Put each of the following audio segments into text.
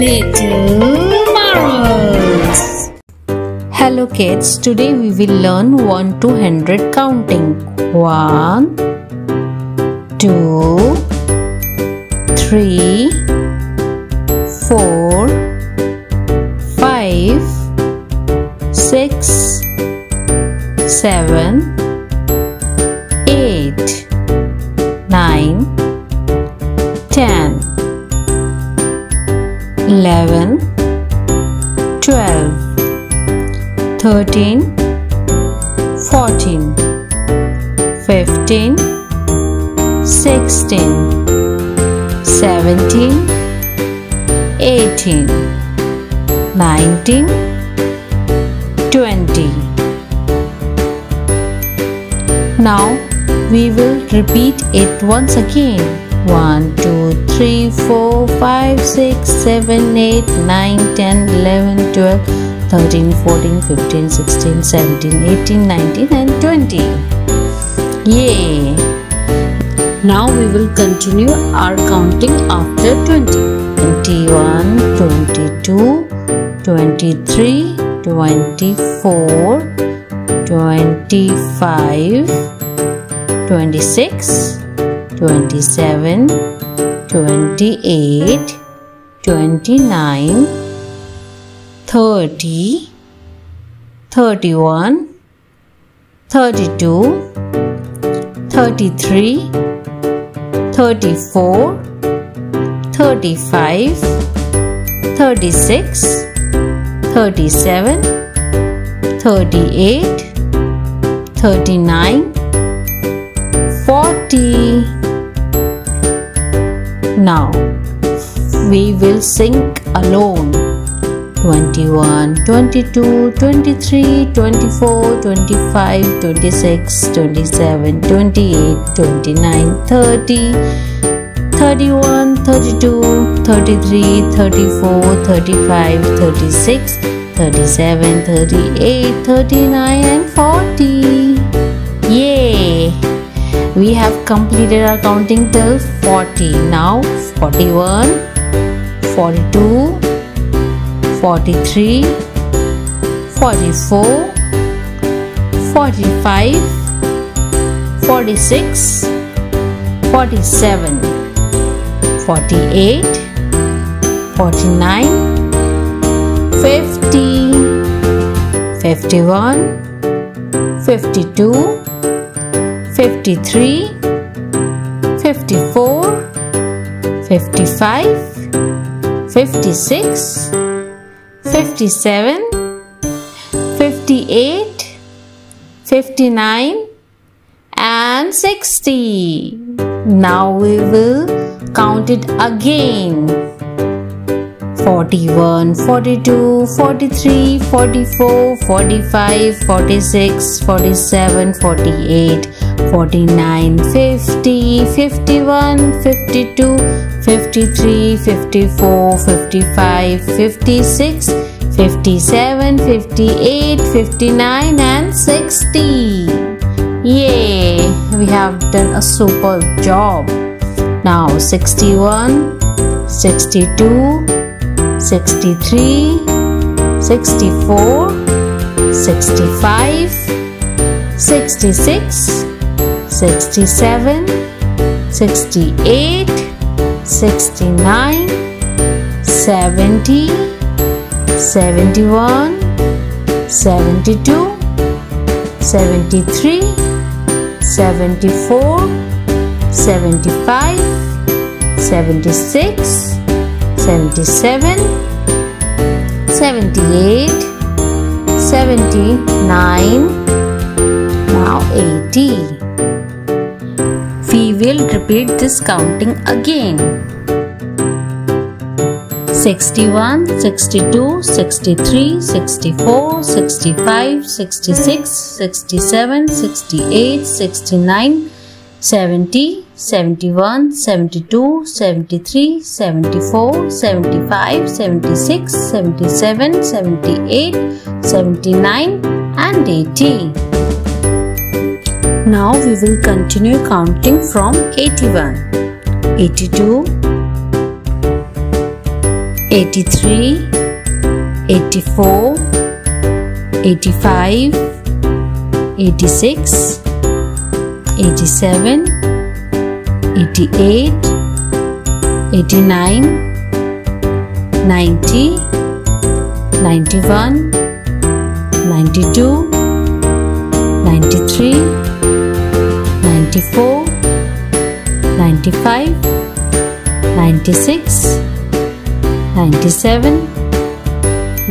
Little Marvels. Hello kids, today we will learn 1 to 100 counting. 1, 2, 3, 4, 5, 6, 7, 8, 9, 10, 11, 12, 13, 14, 15, 16, 17, 18, 19, 20. Now we will repeat it once again. 1, 2, 3, 4, 5, 6, 7, 8, 9, 10, 11, 12, 13, 14, 15, 16, 17, 18, 19 and 20. Yay! Now we will continue our counting after 20. 21, 22, 23, 24, 25, 26, 27, 28, 29, 30, 31, 32, 33, 34, 35, 36, 37, 38, 39, 40. Now we will sing alone. 21, 22, 23, 24, 25, 26, 27, 28, 29, 30, 31, 32, 33, 34, 35, 36, 37, 38, 39 and 40. Yay! We have completed our counting till 40. Now 41, 42, 43, 44, 45, 46, 47, 48, 49, 50, 51, 52, 53, 54, 55, 56, 57, 58, 59 and 60. Now we will count it again. 41, 42, 43, 44, 45, 46, 47, 48, 49, 50, 51, 52, 53, 54, 55, 56, 57, 58, 59 and 60. Yay! We have done a super job. Now 61, 62, 63, 64, 65, 66, 67, 68, 69, 70, 71, 72, 73, 74, 75, 76, 77, 78, 79, now 80. We will repeat this counting again. 61, 62, 63, 64, 65, 66, 67, 68, 69, 70, 71, 72, 73, 74, 75, 76, 77, 78, 79 and 80. Now we will continue counting from 81, 82, 83, 83, 84, 85, 86, 87, 88, 89, 90, 91, 92, 93, 94, 95, 96, 97,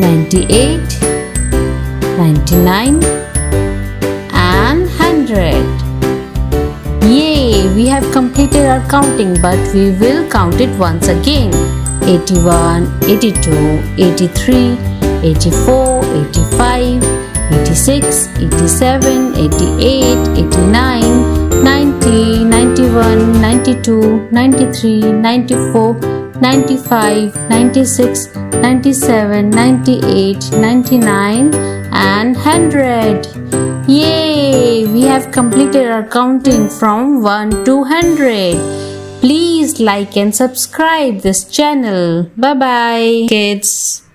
98, 99 and 100. Yay! We have completed our counting, but we will count it once again. 81, 82, 83, 84, 85, 86, 87, 88, 89, 90, 91, 92, 93, 94, 95, 96, 97, 98, 99 and 100. Yay! We have completed our counting from 1 to 100. Please like and subscribe this channel. Bye-bye, kids.